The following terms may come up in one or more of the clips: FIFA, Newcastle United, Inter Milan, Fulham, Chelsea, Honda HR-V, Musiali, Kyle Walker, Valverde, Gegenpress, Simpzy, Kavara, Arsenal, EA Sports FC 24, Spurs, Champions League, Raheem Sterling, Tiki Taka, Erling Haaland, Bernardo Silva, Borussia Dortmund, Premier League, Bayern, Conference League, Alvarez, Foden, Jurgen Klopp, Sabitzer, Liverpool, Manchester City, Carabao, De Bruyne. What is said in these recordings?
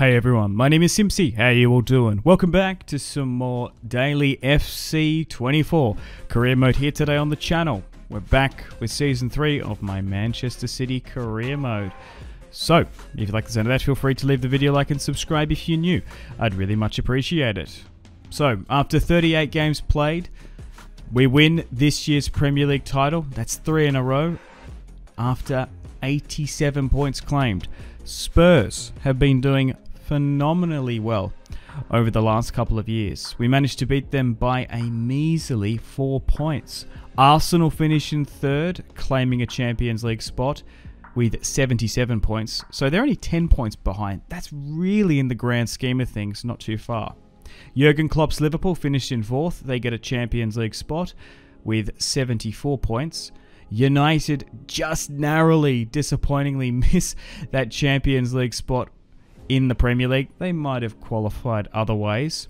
Hey everyone, my name is Simpzy. How you all doing? Welcome back to some more daily FC 24 career mode here today on the channel. We're back with season 3 of my Manchester City career mode. So, if you'd like the sound of that, feel free to leave the video a like and subscribe if you're new. I'd really much appreciate it. So, after 38 games played, we win this year's Premier League title. That's 3 in a row after 87 points claimed. Spurs have been doing phenomenally well over the last couple of years. We managed to beat them by a measly 4 points. Arsenal finish in third, claiming a Champions League spot with 77 points. So they're only 10 points behind. That's really, in the grand scheme of things, not too far. Jurgen Klopp's Liverpool finished in fourth. They get a Champions League spot with 74 points. United just narrowly, disappointingly miss that Champions League spot in the Premier League. They might have qualified other ways,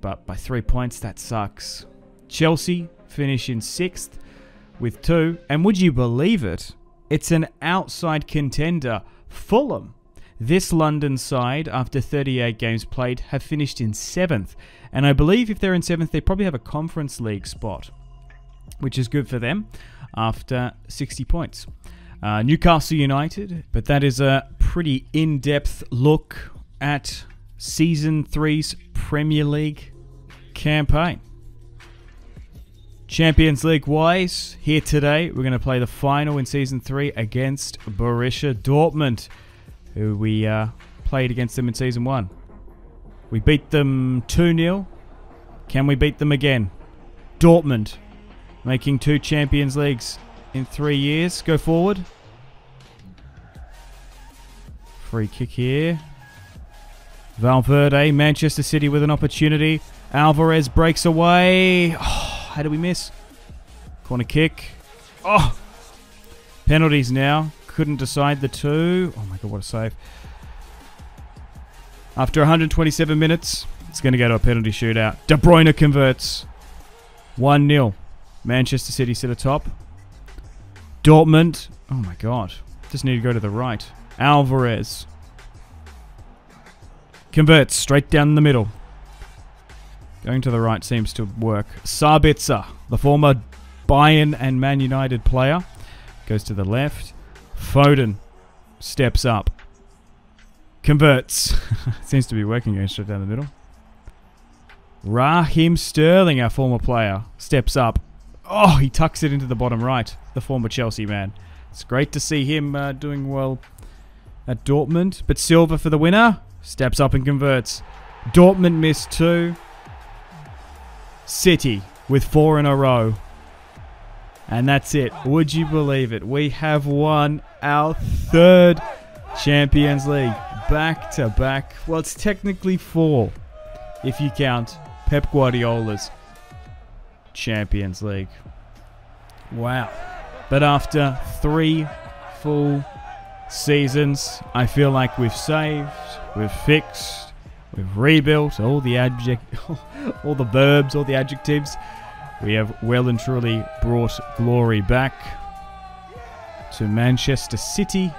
but by 3 points, that sucks. Chelsea finish in sixth with 2, and would you believe it? It's an outside contender, Fulham. This London side, after 38 games played, have finished in 7th, and I believe if they're in 7th, they probably have a Conference League spot, which is good for them after 60 points. Newcastle United, but that is a pretty in-depth look at Season 3's Premier League campaign. Champions League-wise, here today, we're going to play the final in Season 3 against Borussia Dortmund, who we played against them in Season 1. We beat them 2-0. Can we beat them again? Dortmund, making 2 Champions Leagues in 3 years. Go forward. Free kick here. Valverde, Manchester City with an opportunity. Alvarez breaks away. Oh, how do we miss? Corner kick. Oh! Penalties now. Couldn't decide the two. Oh my god, what a save. After 127 minutes, it's going to go to a penalty shootout. De Bruyne converts. 1-0. Manchester City sit atop. Dortmund. Oh my god. Just need to go to the right. Alvarez. Converts straight down the middle. Going to the right seems to work. Sabitzer, the former Bayern and Man United player, goes to the left. Foden steps up. Converts. Seems to be working, going straight down the middle. Raheem Sterling, our former player, steps up. Oh, he tucks it into the bottom right, the former Chelsea man. It's great to see him doing well at Dortmund. But Silva for the winner. Steps up and converts. Dortmund missed 2. City with 4 in a row. And that's it. Would you believe it? We have won our 3rd Champions League. Back to back. Well, it's technically 4 if you count Pep Guardiola's Champions League. Wow. But after 3 full seasons, I feel like we've saved, we've fixed, we've rebuilt all the adjectives. We have well and truly brought glory back to Manchester City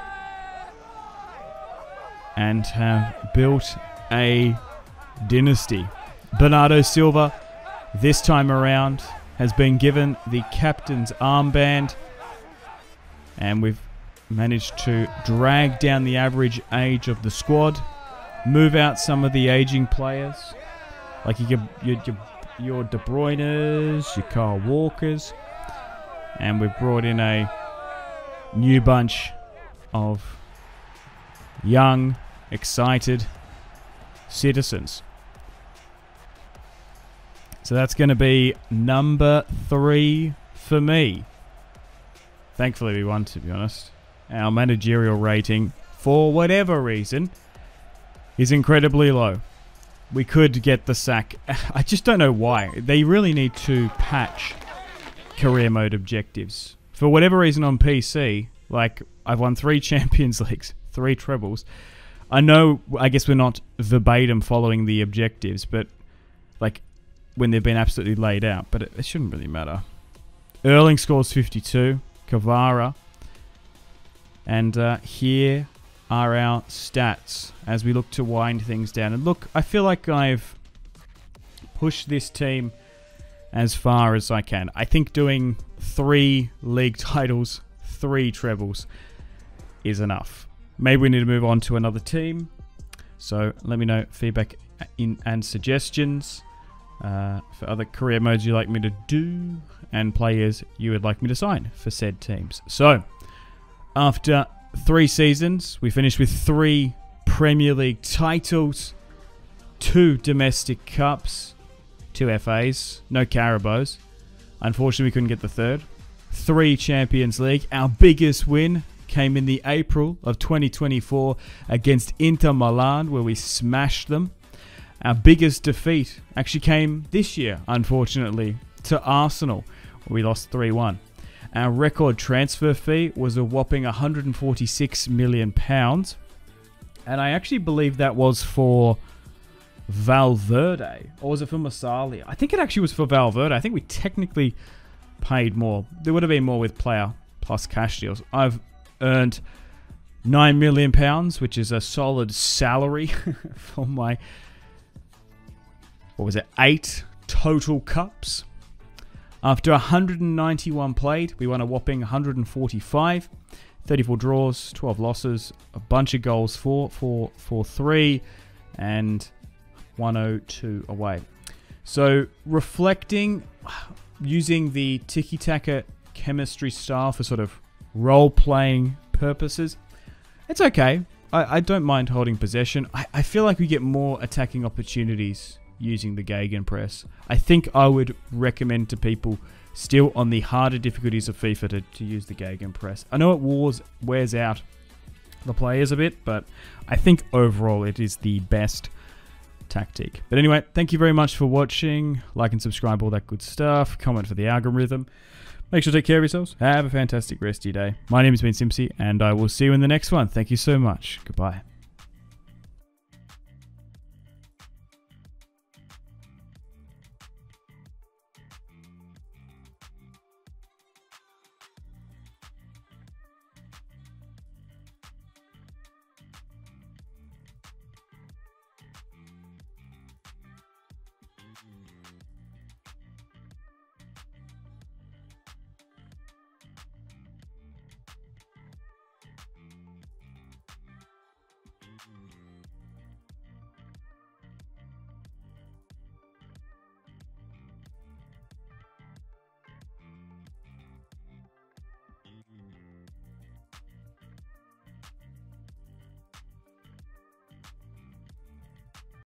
and have built a dynasty. Bernardo Silva, this time around, has been given the captain's armband, and we've managed to drag down the average age of the squad, move out some of the aging players, like your De Bruynes, your Kyle Walkers, and we've brought in a new bunch of young, excited citizens. So that's going to be number 3 for me. Thankfully we won, to be honest. Our managerial rating, for whatever reason, is incredibly low. We could get the sack. I just don't know why. They really need to patch career mode objectives. For whatever reason on PC, like, I've won 3 Champions Leagues, 3 trebles. I know, I guess we're not verbatim following the objectives, but, like, when they've been absolutely laid out, but it shouldn't really matter. Erling scores 52, Kavara, and here are our stats as we look to wind things down. And look, I feel like I've pushed this team as far as I can. I think doing 3 league titles, 3 trebles is enough. Maybe we need to move on to another team. So let me know feedback and suggestions for other career modes you'd like me to do and players you would like me to sign for said teams. So after 3 seasons, we finished with 3 Premier League titles, 2 domestic cups, 2 FAs, no Carabaos. Unfortunately, we couldn't get the 3rd. 3 Champions League. Our biggest win came in the April of 2024 against Inter Milan, where we smashed them. Our biggest defeat actually came this year, unfortunately, to Arsenal, where we lost 3-1. Our record transfer fee was a whopping £146 million. And I actually believe that was for Valverde. Or was it for Musiali? I think it actually was for Valverde. I think we technically paid more. There would have been more with player plus cash deals. I've earned £9 million, which is a solid salary for my, what was it, 8 total cups. After 191 played, we won a whopping 145, 34 draws, 12 losses, a bunch of goals, 4-4-4-3, and 102 away. So reflecting, using the Tiki Taka chemistry style for sort of role-playing purposes, it's okay. I don't mind holding possession. I feel like we get more attacking opportunities using the Gegenpress. I think I would recommend to people still on the harder difficulties of FIFA to use the Gegenpress. I know it wears out the players a bit, but I think overall it is the best tactic. But anyway, thank you very much for watching. Like and subscribe, all that good stuff. Comment for the algorithm. Make sure to take care of yourselves. Have a fantastic rest of your day. My name has been Simpzy, and I will see you in the next one. Thank you so much. Goodbye.